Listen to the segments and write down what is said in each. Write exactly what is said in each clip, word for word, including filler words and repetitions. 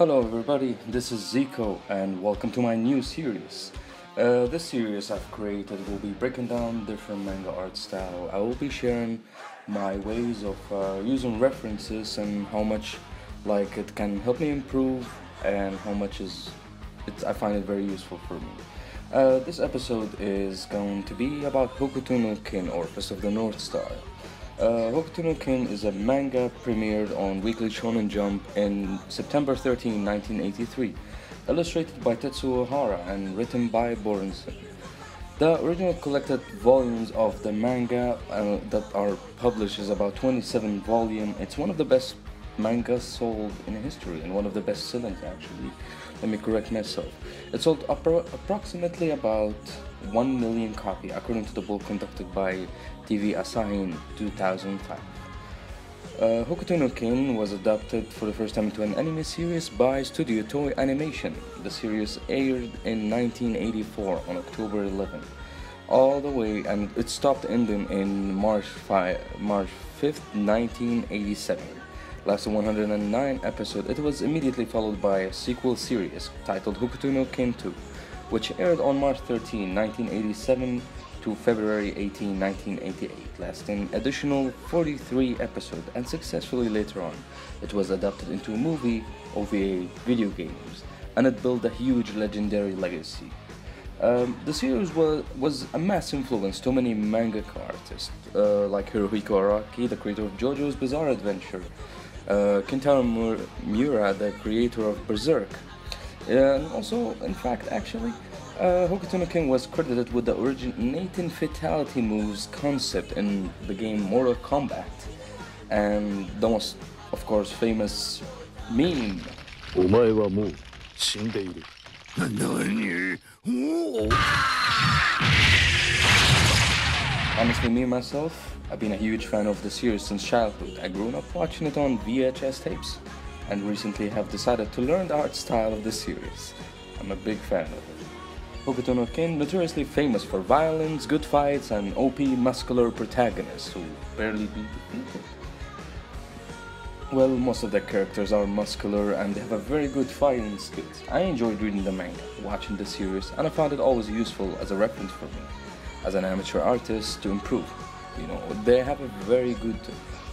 Hello everybody, this is Zico and welcome to my new series. Uh, this series I've created will be breaking down different manga art style. I will be sharing my ways of uh, using references and how much like it can help me improve and how much is it's, I find it very useful for me. Uh, this episode is going to be about Hokuto no Ken or Fist of the North Star. Uh, Hokuto no Ken is a manga premiered on Weekly Shonen Jump in September thirteenth, nineteen eighty-three, illustrated by Tetsuo Hara and written by Borensen. The original collected volumes of the manga uh, that are published is about twenty-seven volumes. It's one of the best manga sold in history and one of the best sellers actually. Let me correct myself. It sold appro approximately about one million copies according to the poll conducted by T V Asahi in two thousand five. Uh, Hokuto no Ken was adapted for the first time into an anime series by Studio Toei Animation. The series aired in nineteen eighty-four on October eleventh all the way, and it stopped ending in March fifth, nineteen eighty-seven. Lasted one hundred nine episodes. It was immediately followed by a sequel series titled Hokuto no Ken two, which aired on March thirteenth, nineteen eighty-seven to February eighteenth, nineteen eighty-eight, lasting additional forty-three episodes, and successfully later on it was adapted into a movie, O V A, video games, and it built a huge legendary legacy. Um, the series was, was a mass influence to many mangaka artists uh, like Hirohiko Araki, the creator of JoJo's Bizarre Adventure, Uh, Kentaro Miura, the creator of Berserk, and also, in fact, actually, uh, Hokuto no Ken was credited with the originating fatality moves concept in the game Mortal Kombat, and the most, of course, famous meme. Honestly, me myself, I've been a huge fan of the series since childhood. I grew up watching it on V H S tapes and recently have decided to learn the art style of the series. I'm a big fan of it. Hokuto no Ken, notoriously famous for violence, good fights and O P muscular protagonists who barely beat the people. Well, most of the characters are muscular and they have a very good fighting skills. I enjoyed reading the manga, watching the series, and I found it always useful as a reference for me as an amateur artist to improve. You know, they have a very good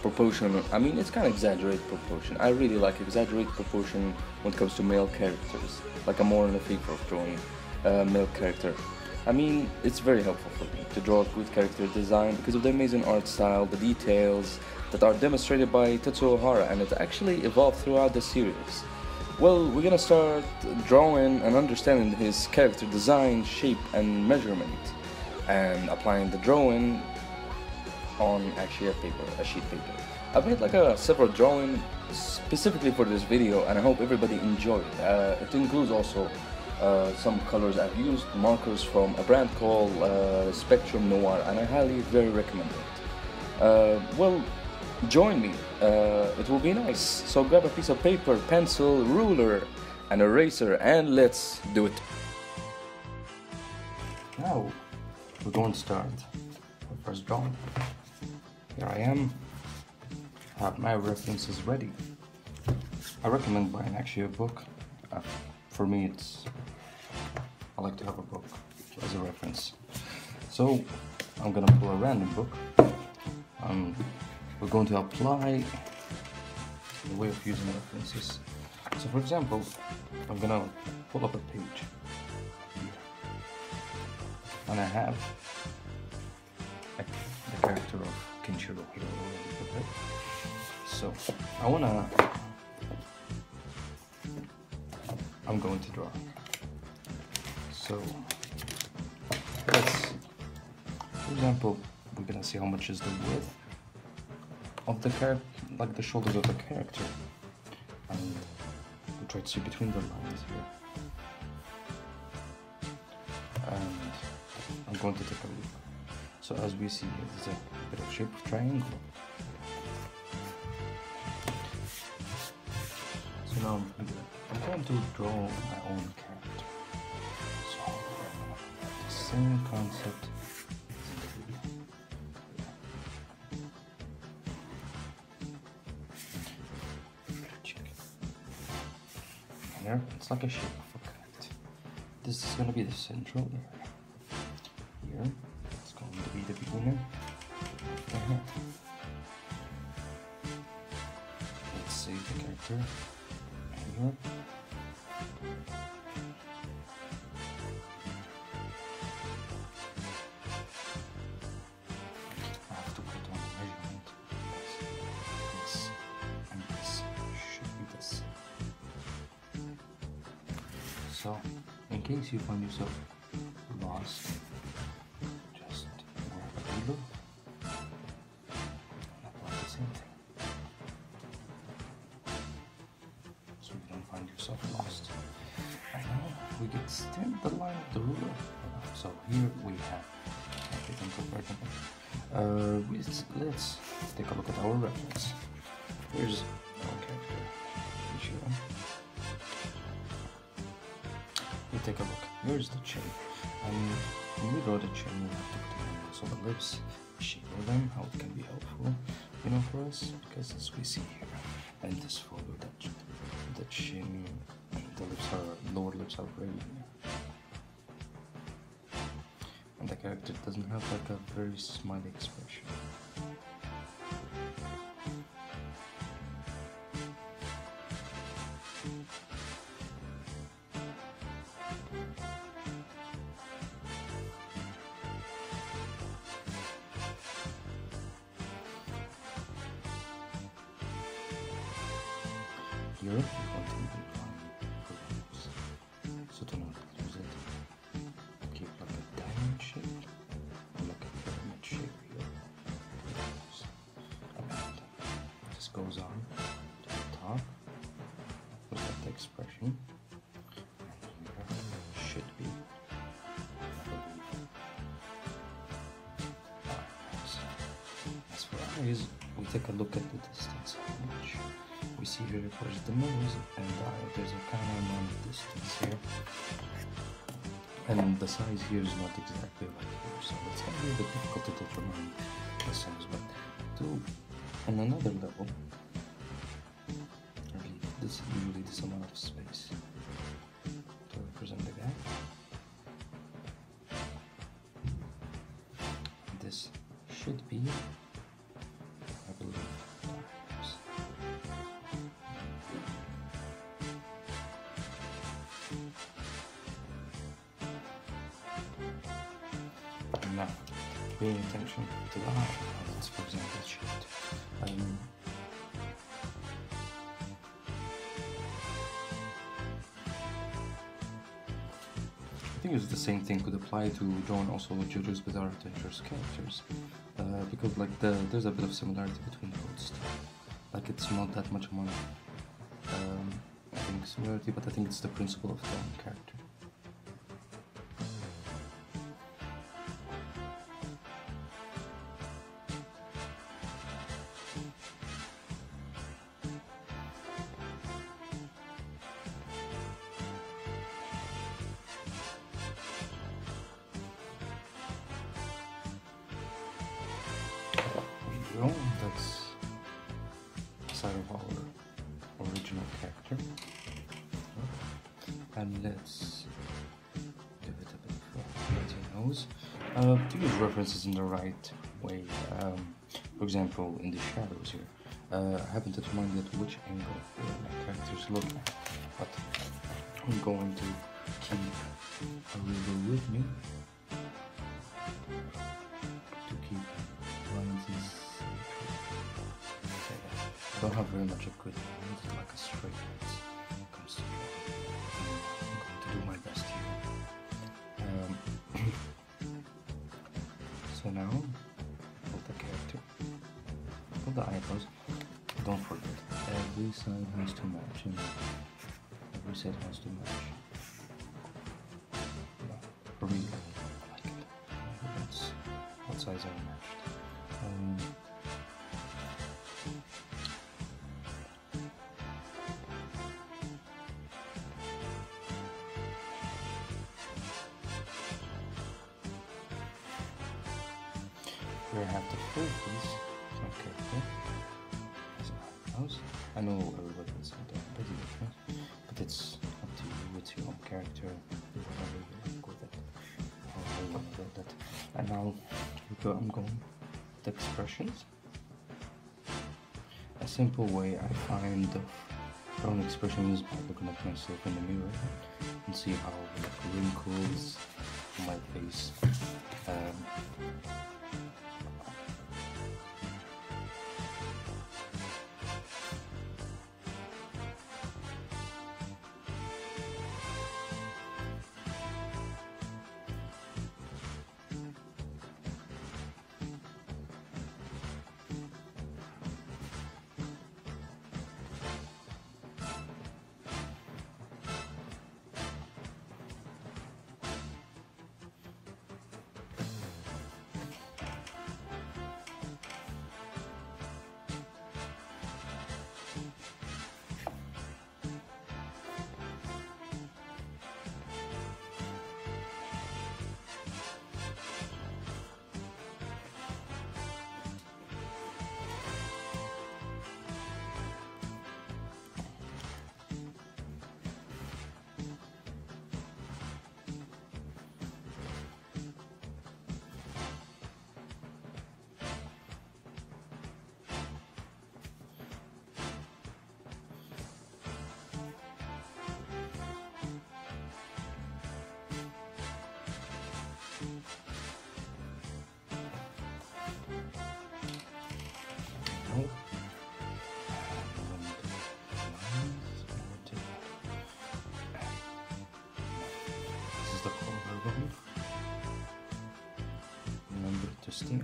proportion. I mean, it's kind of exaggerated proportion. I really like exaggerated proportion when it comes to male characters, like I'm more in the favor of drawing a uh, male character. I mean, it's very helpful for me to draw a good character design because of the amazing art style, the details that are demonstrated by Tetsuo Hara, and it actually evolved throughout the series. Well, we're gonna start drawing and understanding his character design, shape and measurement, and applying the drawing on actually a paper, a sheet paper. I've made like a separate drawing specifically for this video and I hope everybody enjoyed it. Uh, it includes also uh, some colors I've used, markers from a brand called uh, Spectrum Noir, and I highly very recommend it. Uh, well, join me, uh, it will be nice. So grab a piece of paper, pencil, ruler and eraser and let's do it. Now we're going to start the first drawing. Here I am, I have my references ready. I recommend buying actually a book. Uh, for me, it's, I like to have a book as a reference. So I'm gonna pull a random book. Um, we're going to apply the way of using references. So for example, I'm gonna pull up a page. And I have a, the character of Kenshiro here already. So I wanna, I'm going to draw. So let's, for example, we're gonna see how much is the width of the character, like the shoulders of the character. And we'll try to see between the lines here. And I'm going to take a look. So as we see, it's a bit of shape of triangle. So now I'm going to draw my own character. So the same concept. looks like a ship. This is gonna be the central area. Here, it's going to be the beginning. Right. Let's see the character. Here. So, in case you find yourself lost, just grab a table and apply the same thing, so you don't find yourself lost. And now we can extend the line of the ruler. So here we have everything compartment. Uh, let's, let's take a look at our reference. Here's our character, Ichiro. Take a look. Here's the chain. Um, when we draw the chain, we have to put it also the lips, shape them, how it can be helpful, you know, for us, because as we see here, and this photo, that the chin, the lips are, lower lips are very, and the character doesn't have like a very smiley expression. Here, you want to make one, so to not lose it, keep like a diamond shape, like a pyramid shape here, and this goes on to the top, look at the expression, and here it should be, so as for eyes, we take a look at the distance, we see here it was the nose and the eye. There's a kind of amount of distance here, and the size here is not exactly like here, so it's a little bit difficult to determine the size, but to on another level, I mean, this is usually this amount of space to represent the gap. This should be, I believe, paying attention to the eye, let's for example shift. Um, I think it's the same thing could apply to drawing also JoJo's Bizarre Adventure's characters, uh, because like the, there's a bit of similarity between both. Like it's not that much money. Um, I think similarity, but I think it's the principle of the character. Well, that's the side of our original character, and let's give it a bit of a nose. Uh, to use references in the right way, um, for example in the shadows here, uh, I haven't determined yet which angle my characters look at, but I'm going to keep a ruler with me to keep lines. I don't have very much of good lines, like a straight line comes to me. I'm going to do my best here. Um, so now, hold the character, hold the eyebrows. Don't forget, every side has to match. You know? Every side has to match. Yeah, for me, I like it. That's what size I matched. Um, I have the full piece, okay, okay. I know everybody is a bit busy, but it's up to you. no character really good at how they build it. And now go, I'm going with the expressions. A simple way I find of my own expressions is by looking at myself in the mirror and see how like, wrinkles on my face. Um,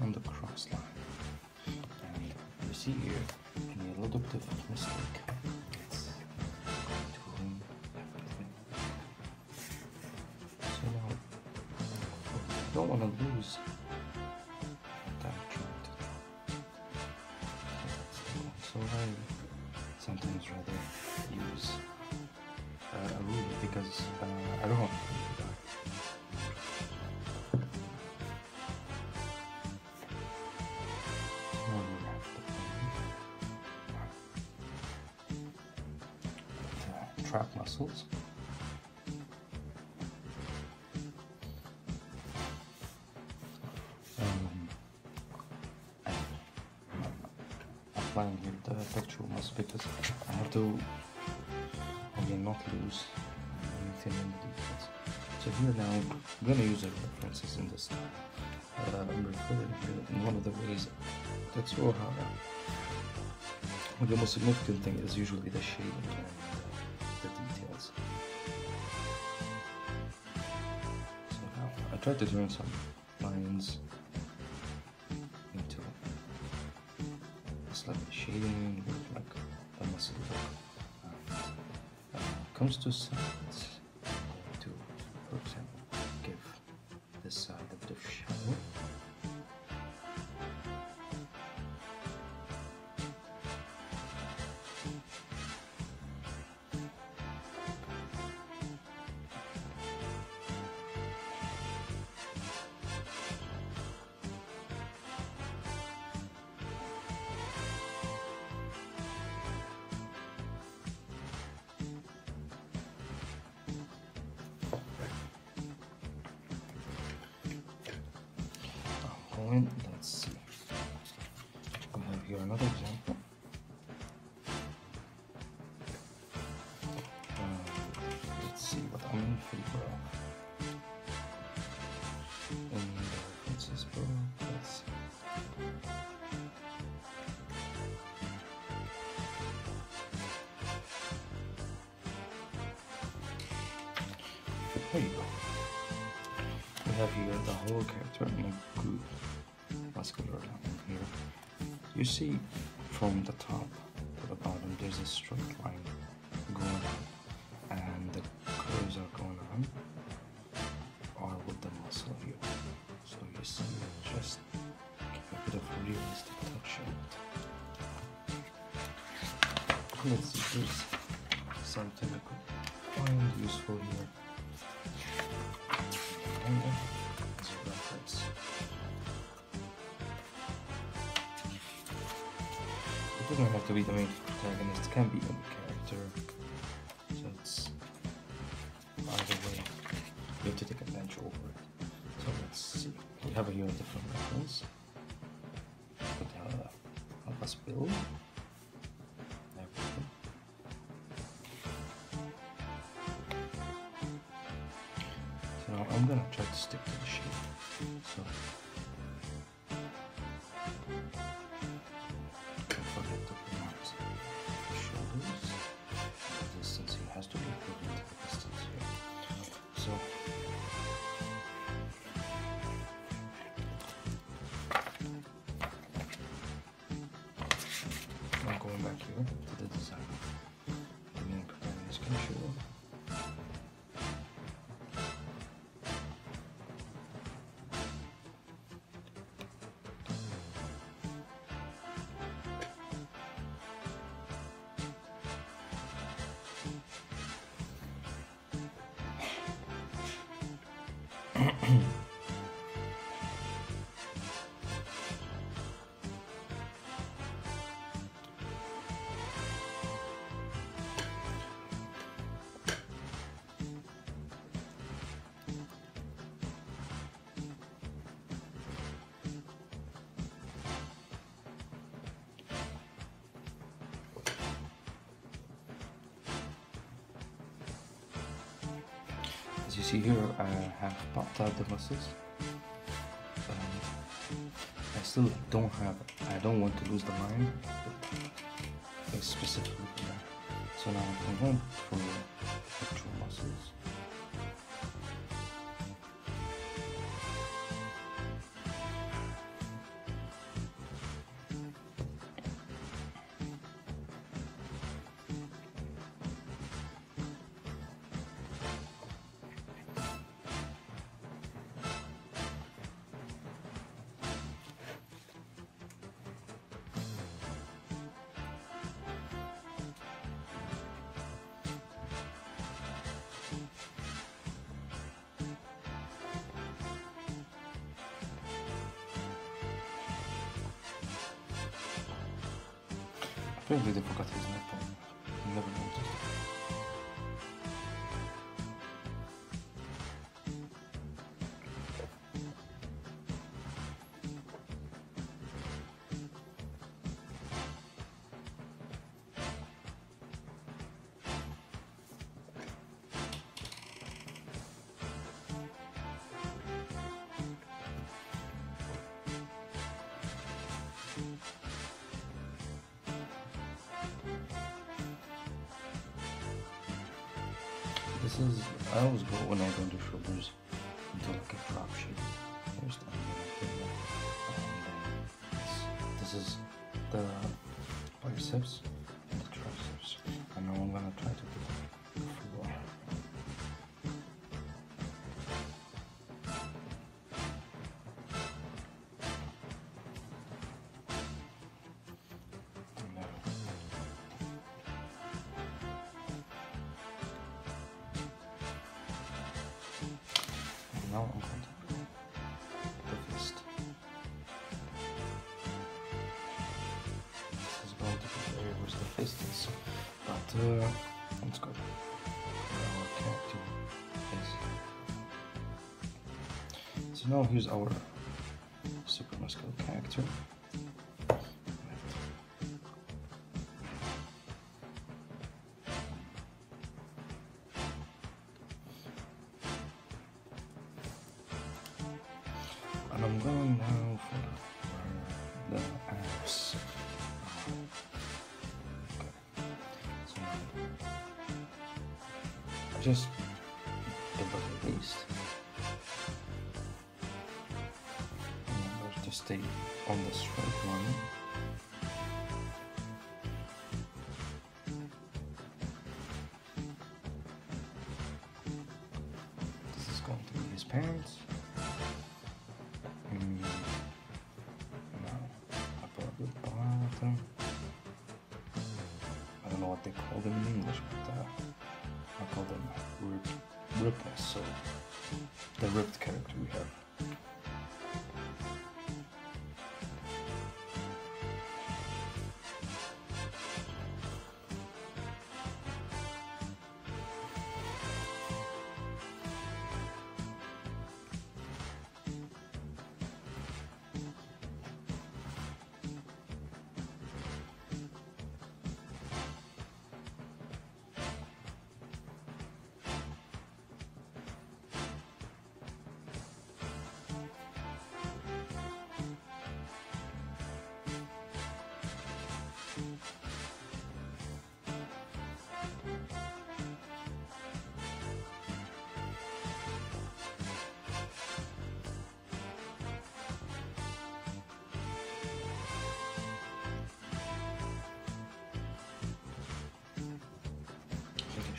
on the cross line, and you see here I made a little bit of a mistake. It's going to everything. So now I don't want to lose what I'm trying to do. So I sometimes rather use uh, a ruler because uh, I don't want to. Muscles. Um, I'm applying here the pectoral muscle because I have to only not lose anything in the defense. So here now I'm gonna use the references in this time. Uh, I'm referring to in one of the ways Tetsuo Hara. Well, the most significant thing is usually the shading. I tried to turn some lines into slightly shading with like a muscle look. When it comes to sides, to, for example, give this side a bit of shadow. Let's see. We have here another example. Uh, let's see what I'm in favor of. And let's just go. Let's see. There you go. We have here the whole character in a good muscular line here. You see from the top to the bottom there's a straight line going on, and the curves are going on are with the muscle here. So you see just give a bit of realistic touch on it. Let's see, there's something I could find useful here. And then it's a reference. It doesn't have to be the main protagonist, it can be any character. So it's uh, you have to take advantage over it. So let's see. We have here different weapons. But they will help us build. Everything. So now I'm gonna try to stick to the shape. So you see here, I have popped out the muscles. Um, I still don't have, I don't want to lose the mind, but it's specifically there. So now I'm going for the actual muscles. Apparently they forgot his name. I never noticed. This is, I always go when I go into shoulders into like a drop shape. First I'm gonna do that. And this is the biceps and the triceps. And now I'm gonna try to do the floor. Now I'm going to do the fist. This is going to be very worse the fist is. But uh, let's go. Now I can't do this. So now here's our super muscular character. And I'm going now for the abs. Okay. So I just above the waist. Remember to stay on the straight line. This is going to be his pants. I don't know what they call them in English, but uh, I call them ripped, rippness, so the ripped character we have.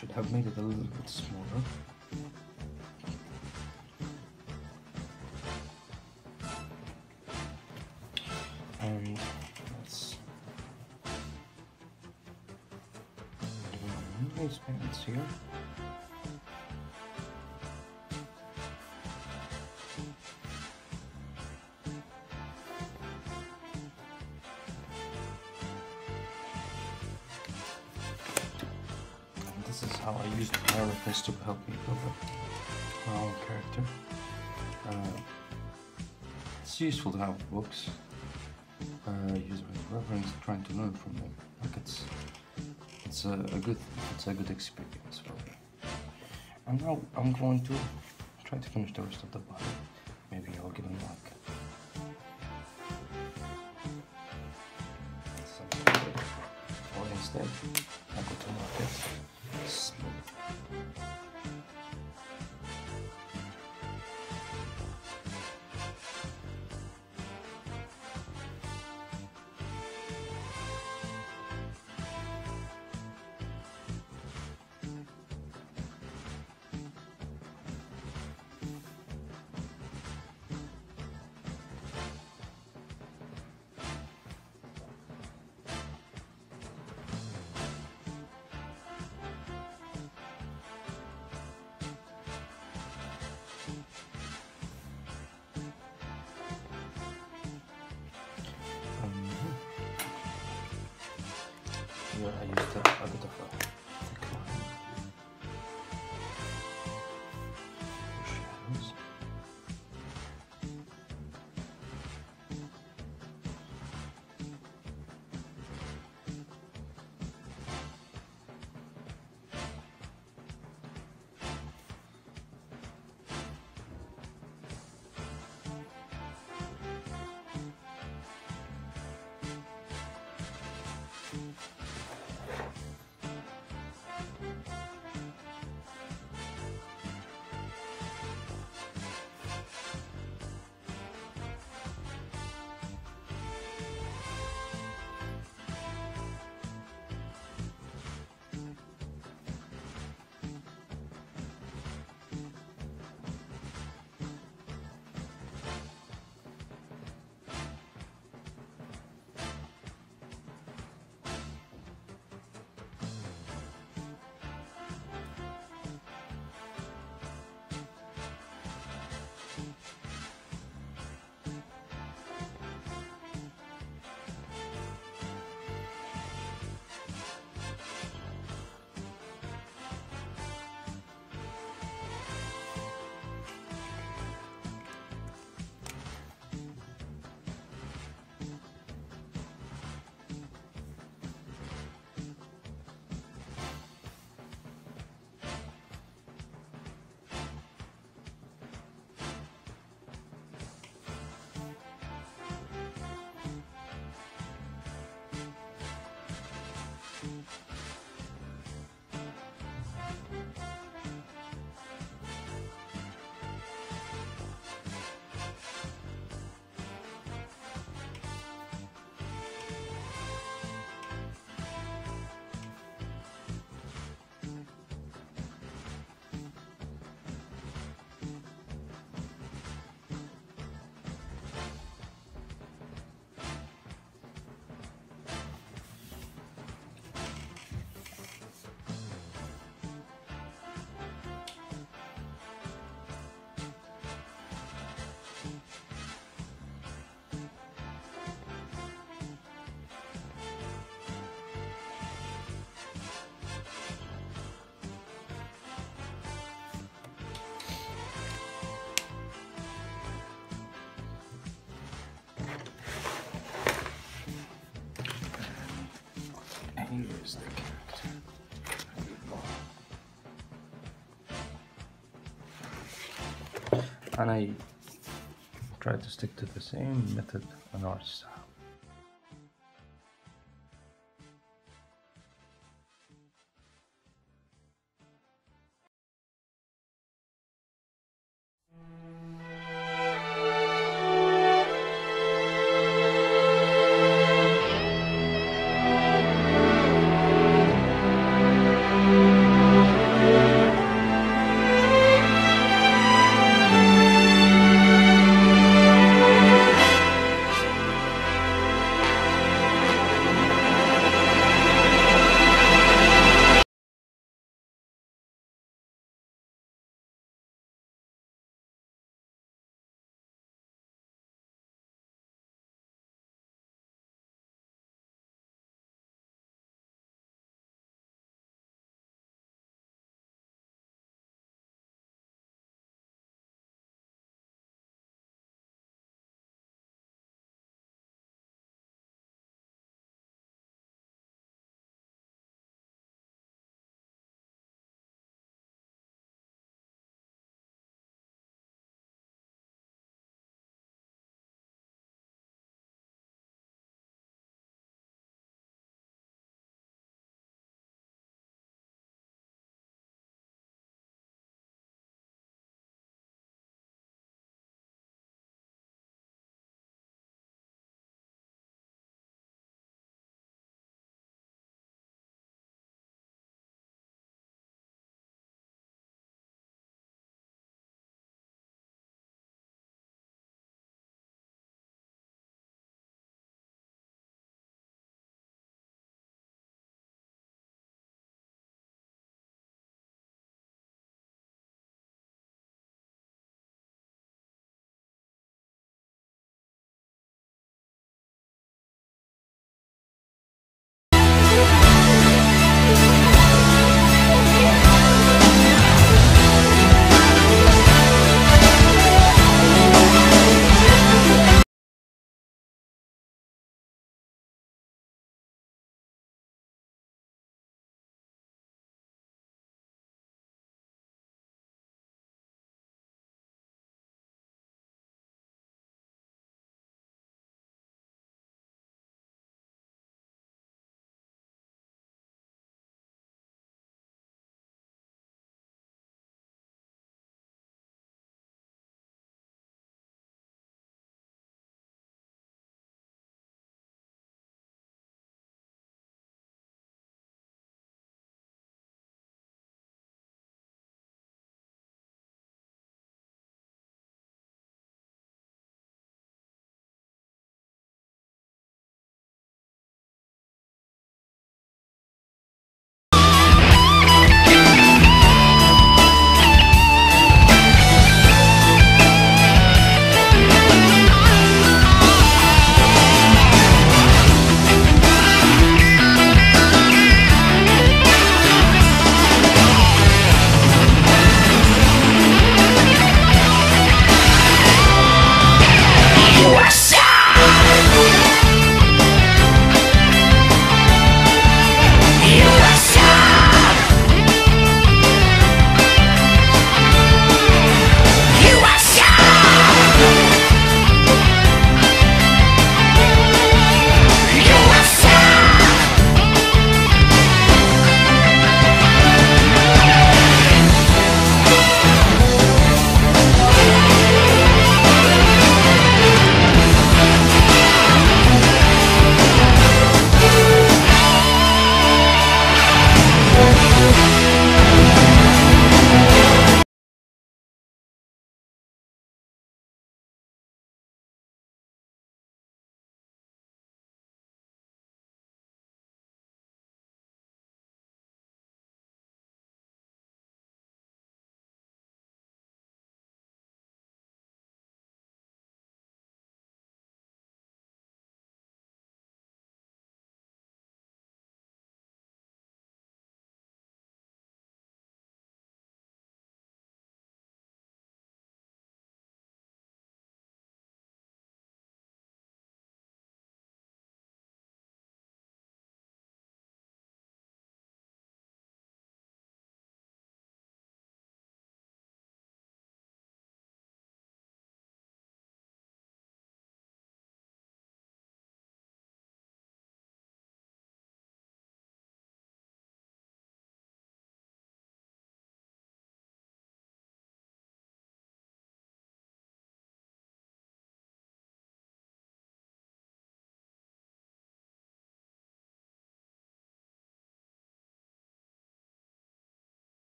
should have made it a little bit smaller. And let's do these pants here. To help me build up my own character. Uh, it's useful to have books, uh, use my reference, trying to learn from them. Like it's it's a, a good it's a good experience for me. And now I'm going to try to finish the rest of the body. Maybe I'll get a lock. Or instead, I go to market. Slow. I used a, a bit of a thick line. Shadows. Here's the character. And I try to stick to the same method and art style.